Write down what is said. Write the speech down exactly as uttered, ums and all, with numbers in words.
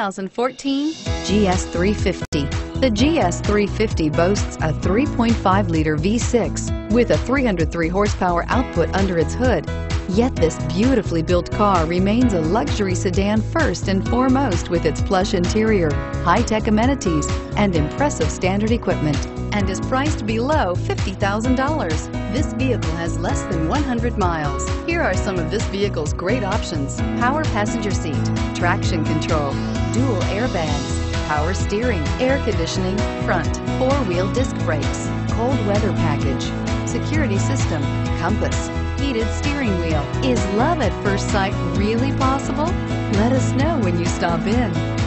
two thousand fourteen G S three fifty. The G S three fifty boasts a three point five liter V six with a three hundred three horsepower output under its hood. Yet this beautifully built car remains a luxury sedan first and foremost, with its plush interior, high-tech amenities, and impressive standard equipment, and is priced below fifty thousand dollars. This vehicle has less than one hundred miles. Here are some of this vehicle's great options: power passenger seat, traction control, dual airbags, power steering, air conditioning, front, four-wheel disc brakes, cold weather package, security system, compass, heated steering wheel. Is love at first sight really possible? Let us know when you stop in.